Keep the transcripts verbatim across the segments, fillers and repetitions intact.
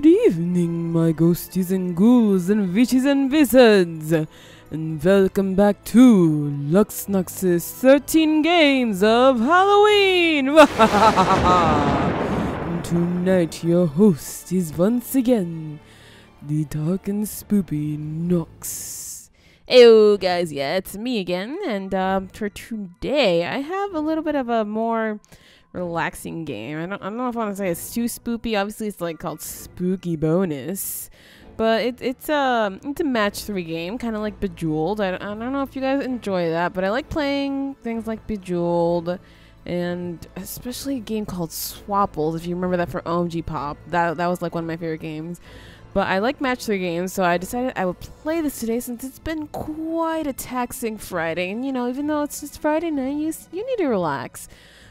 Good evening, my ghosties and ghouls and witches and wizards, and welcome back to Lux Nox's thirteen Games of Halloween! Tonight your host is once again the dark and spooky Nox. Heyo guys, yeah, it's me again, and um, for today I have a little bit of a more relaxing game. I don't, I don't know if I want to say it's too spoopy. Obviously, it's like called Spooky Bonus, but it, it's a it's a match three game, kind of like Bejeweled. I, I don't know if you guys enjoy that, but I like playing things like Bejeweled, and especially a game called Swapples. If you remember that for O M G Pop, that that was like one of my favorite games. But I like match three games, so I decided I would play this today since it's been quite a taxing Friday, and you know, even though it's just Friday night, you you need to relax.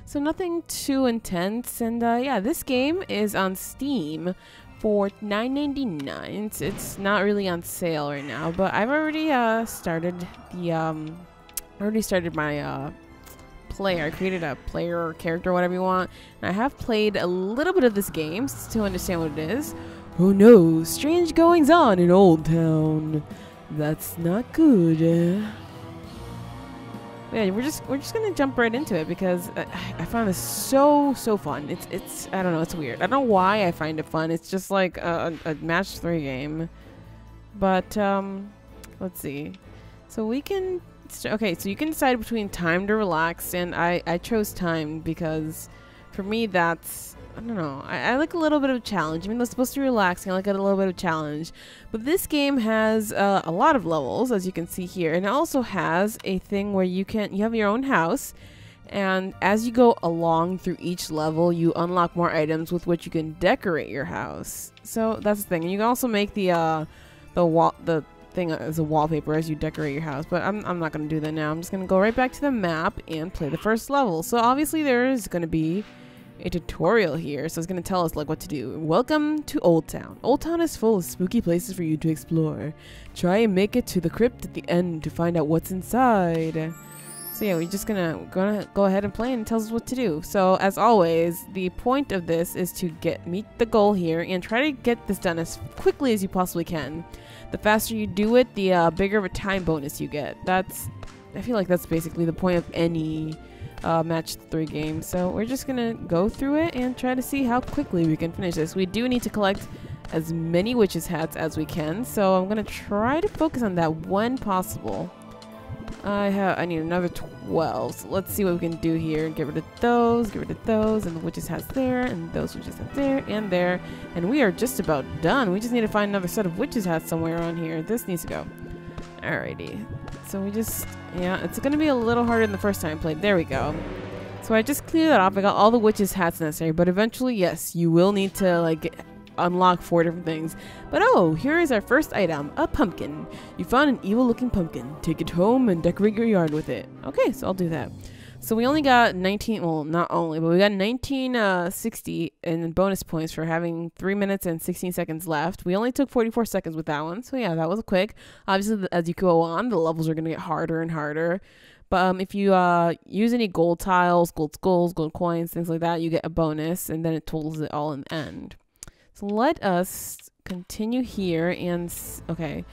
So nothing too intense, and uh, yeah, this game is on Steam for nine ninety-nine. It's, it's not really on sale right now, but I've already uh, started the um, already started my uh, player. I created a player or character, whatever you want, and I have played a little bit of this game to understand what it is. Oh no, strange goings on in Old Town. That's not good. Eh? Yeah, we're just we're just gonna jump right into it because I, I found this so so fun. It's it's I don't know, it's weird. I don't know why I find it fun. It's just like a, a match three game. But um, let's see. So we can okay. So you can decide between time to relax, and I I chose time because for me that's I don't know. I, I like a little bit of challenge. I mean, that's supposed to be relaxing. I like a little bit of challenge. But this game has uh, a lot of levels, as you can see here. And it also has a thing where you can, you have your own house. And as you go along through each level, you unlock more items with which you can decorate your house. So that's the thing. And you can also make the, uh, the, wall, the thing as a wallpaper as you decorate your house. But I'm, I'm not going to do that now. I'm just going to go right back to the map and play the first level. So obviously there is going to be a tutorial here, so it's going to tell us like what to do. Welcome to Old Town. Old Town is full of spooky places for you to explore. Try and make it to the crypt at the end to find out what's inside. So yeah, we're just gonna gonna go ahead and play, and it tells us what to do. So as always, the point of this is to get meet the goal here and try to get this done as quickly as you possibly can. The faster you do it, the uh, bigger of a time bonus you get. That's, I feel like that's basically the point of any Uh, match three games, so we're just gonna go through it and try to see how quickly we can finish this. We do need to collect as many witches' hats as we can, so I'm gonna try to focus on that when possible. I have I need another twelve, so let's see what we can do here. Get rid of those, get rid of those, and the witches' hats there, and those witches' hats there, and there, and we are just about done. We just need to find another set of witches' hats somewhere on here. This needs to go. Alrighty, so we just, yeah, it's gonna be a little harder than the first time I played. There we go. So I just cleared that off. I got all the witches' hats necessary, but eventually, yes, you will need to, like, unlock four different things. But oh, here is our first item, a pumpkin. You found an evil-looking pumpkin. Take it home and decorate your yard with it. Okay, so I'll do that. So we only got nineteen, well, not only, but we got nineteen sixty uh, in bonus points for having three minutes and sixteen seconds left. We only took forty-four seconds with that one, so yeah, that was quick. Obviously, as you go on, the levels are going to get harder and harder. But um, if you uh, use any gold tiles, gold skulls, gold coins, things like that, you get a bonus, and then it totals it all in the end. So let us continue here and, s okay.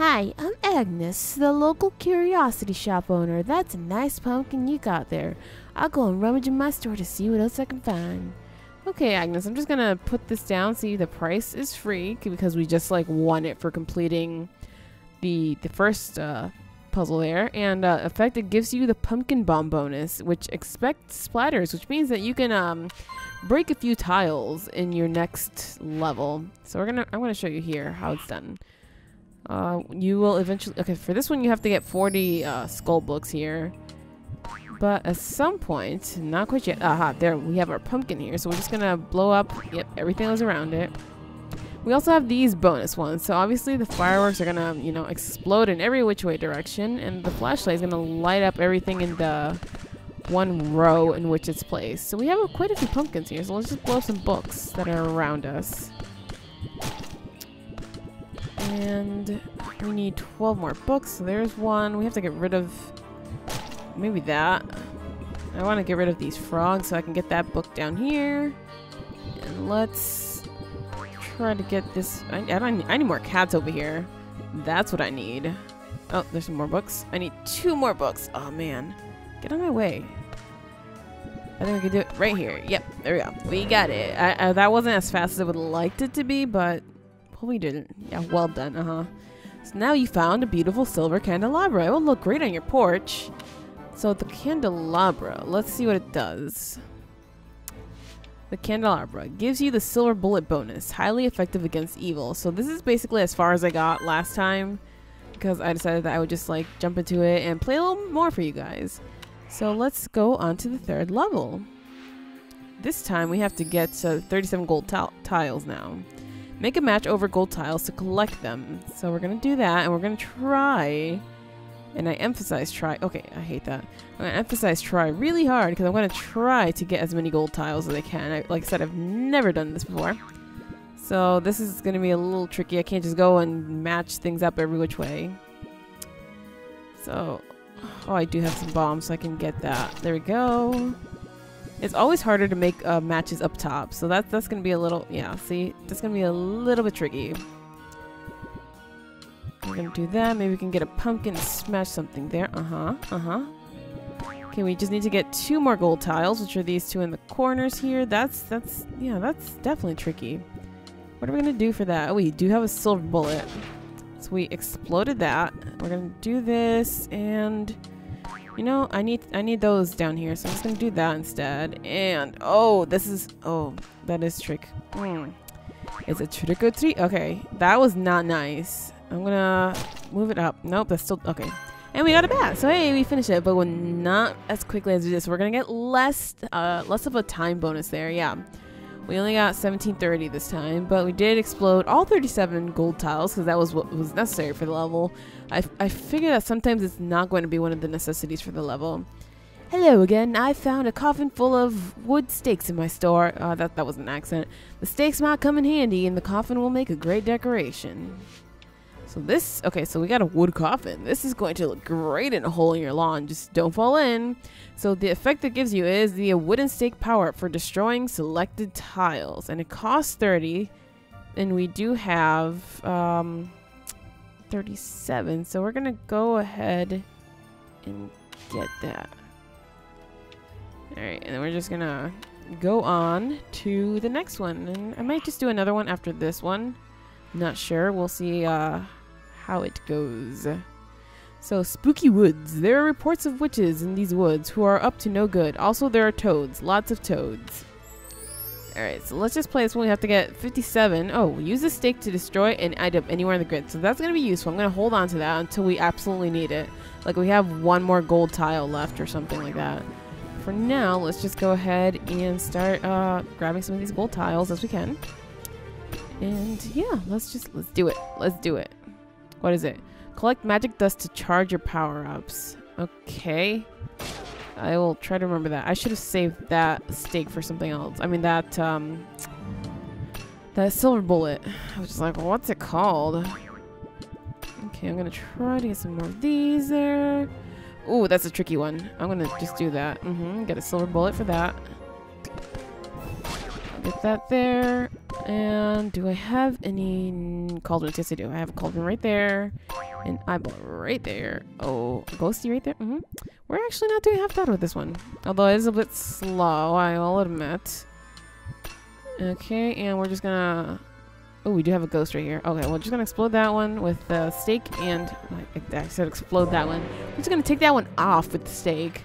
Hi, I'm Agnes, the local curiosity shop owner. That's a nice pumpkin you got there. I'll go and rummage in my store to see what else I can find. Okay, Agnes, I'm just gonna put this down. See, the price is free because we just like won it for completing the the first uh, puzzle there. And uh, effect, it gives you the pumpkin bomb bonus, which expects splatters, which means that you can um, break a few tiles in your next level. So we're gonna I'm gonna show you here how it's done. Uh, you will eventually, okay, for this one you have to get forty uh, skull books here, but at some point, not quite yet, aha, there, we have our pumpkin here, so we're just gonna blow up, yep, everything that was around it. We also have these bonus ones, so obviously the fireworks are gonna, you know, explode in every which way direction, and the flashlight is gonna light up everything in the one row in which it's placed. So we have uh, quite a few pumpkins here, so let's just blow up some books that are around us. And we need twelve more books, so there's one. We have to get rid of maybe that. I want to get rid of these frogs so I can get that book down here. And let's try to get this. I, I don't. I need more cats over here. That's what I need. Oh, there's some more books. I need two more books. Oh man, get out of my way. I think we can do it right here. Yep, there we go. We got it. I, I, that wasn't as fast as I would have liked it to be, but well, we didn't. Yeah, well done. Uh huh. So now you found a beautiful silver candelabra. It will look great on your porch. So the candelabra. Let's see what it does. The candelabra gives you the silver bullet bonus, highly effective against evil. So this is basically as far as I got last time because I decided that I would just like jump into it and play a little more for you guys. So let's go on to the third level. This time we have to get uh, thirty-seven gold tiles now. Make a match over gold tiles to collect them. So we're gonna do that and we're gonna try, and I emphasize try, okay, I hate that. I'm gonna emphasize try really hard because I'm gonna try to get as many gold tiles as I can. I, like I said, I've never done this before. So this is gonna be a little tricky. I can't just go and match things up every which way. So, oh, I do have some bombs so I can get that. There we go. It's always harder to make uh, matches up top. So that, that's gonna be a little, yeah, see? That's gonna be a little bit tricky. We're gonna do that. Maybe we can get a pumpkin and smash something there. Uh-huh. Uh-huh. Okay, we just need to get two more gold tiles, which are these two in the corners here. That's, that's, yeah, that's definitely tricky. What are we gonna do for that? Oh, we do have a silver bullet. So we exploded that. We're gonna do this and, you know, I need, I need those down here. So I'm just gonna do that instead. And, oh, this is, oh, that is trick. Mm. It's a trick or treat. Okay, that was not nice. I'm gonna move it up. Nope, that's still okay. And we got a bat. So hey, we finished it, but we're not as quickly as we did. So we're gonna get less, uh, less of a time bonus there. Yeah, we only got seventeen thirty this time, but we did explode all thirty-seven gold tiles because that was what was necessary for the level. I, I figure that sometimes it's not going to be one of the necessities for the level. Hello again, I found a coffin full of wood stakes in my store. Uh, that, that was an accent. The stakes might come in handy and the coffin will make a great decoration. So this, okay, so we got a wood coffin. This is going to look great in a hole in your lawn. Just don't fall in. So the effect that gives you is the wooden stake power for destroying selected tiles. And it costs thirty. And we do have um, thirty-seven. So we're going to go ahead and get that. All right, and then we're just going to go on to the next one. And I might just do another one after this one. Not sure. We'll see uh, how it goes. So, spooky woods. There are reports of witches in these woods who are up to no good. Also, there are toads. Lots of toads. Alright, so let's just play this one. We have to get fifty-seven. Oh, use the stake to destroy an item anywhere in the grid. So that's going to be useful. I'm going to hold on to that until we absolutely need it. Like, we have one more gold tile left or something like that. For now, let's just go ahead and start uh, grabbing some of these gold tiles as we can. And yeah, let's just, let's do it. Let's do it. What is it? Collect magic dust to charge your power-ups. Okay. I will try to remember that. I should have saved that stake for something else. I mean, that, um, that silver bullet. I was just like, well, what's it called? Okay, I'm going to try to get some more of these there. Ooh, that's a tricky one. I'm going to just do that. Mm-hmm. Get a silver bullet for that. Get that there. And do I have any cauldrons? Yes, I do. I have a cauldron right there. An eyeball right there. Oh, a ghosty right there. Mm-hmm. We're actually not doing half bad with this one. Although it is a bit slow, I'll admit. Okay, and we're just gonna... Oh, we do have a ghost right here. Okay, we're just gonna explode that one with the stake and... I said explode that one. We're just gonna take that one off with the stake.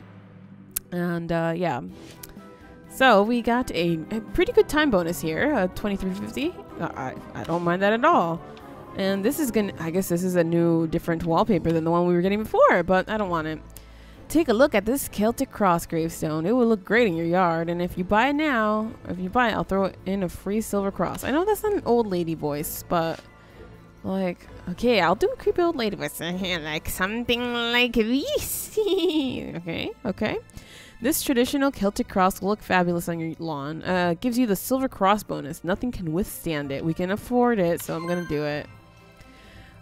And, uh, yeah. So we got a, a pretty good time bonus here, uh, twenty-three fifty. Uh, I, I don't mind that at all. And this is gonna, I guess this is a new different wallpaper than the one we were getting before, but I don't want it. Take a look at this Celtic cross gravestone. It will look great in your yard. And if you buy it now, if you buy it, I'll throw in a free silver cross. I know that's not an old lady voice, but like, okay, I'll do a creepy old lady voice. Like something like this. Okay, okay. This traditional Celtic cross will look fabulous on your lawn. Uh, gives you the silver cross bonus. Nothing can withstand it. We can afford it, so I'm going to do it.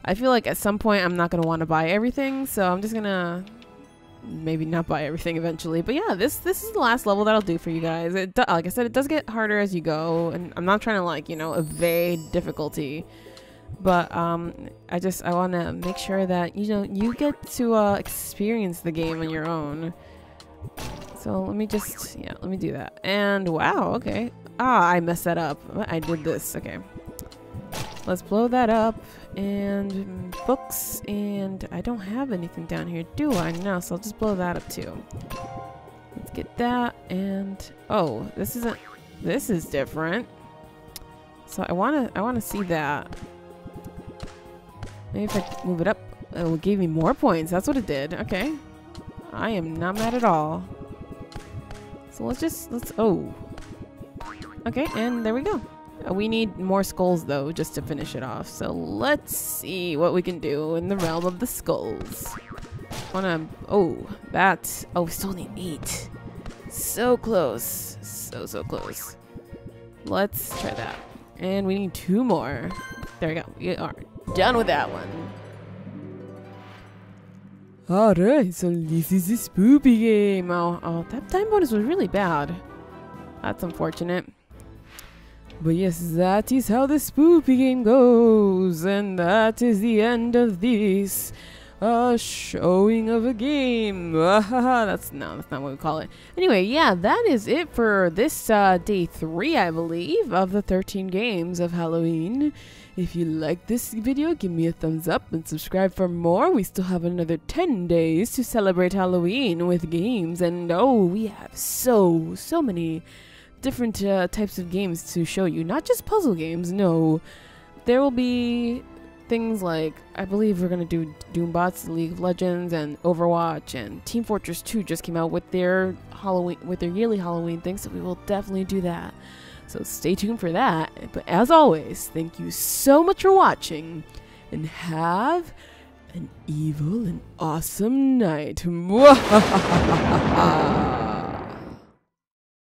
I feel like at some point I'm not going to want to buy everything, so I'm just going to maybe not buy everything eventually. But yeah, this this is the last level that'll do for you guys. It do, like I said, it does get harder as you go, and I'm not trying to like you know evade difficulty, but um, I just I want to make sure that you know you get to uh, experience the game on your own. So let me just yeah let me do that. And wow, okay, ah I messed that up. I did this. Okay, let's blow that up. And books, and I don't have anything down here, do I? No, so I'll just blow that up too. Let's get that, and oh, this isn't. This is different. So I wanna, I wanna see that. Maybe if I move it up, it will give me more points. That's what it did. Okay, I am not mad at all. So let's just, let's. Oh, okay, and there we go. We need more skulls though, just to finish it off. So let's see what we can do in the realm of the skulls. Wanna? Oh, that. Oh, we still need eight. So close. So so close. Let's try that. And we need two more. There we go. We are done with that one. Alright, so this is the Spooky game. Oh, oh, that time bonus was really bad. That's unfortunate. But yes, that is how the Spooky game goes, and that is the end of this uh, showing of a game. That's no, that's not what we call it. Anyway, yeah, that is it for this uh, day three, I believe, of the thirteen games of Halloween. If you like this video, give me a thumbs up and subscribe for more. We still have another ten days to celebrate Halloween with games, and oh, we have so, so many different uh, types of games to show you, not just puzzle games. No, there will be things like, I believe we're gonna do Doom Bots, League of Legends, and Overwatch, and Team Fortress two just came out with their Halloween, with their yearly Halloween thing, so we will definitely do that. So stay tuned for that. But as always, thank you so much for watching, and have an evil and awesome night.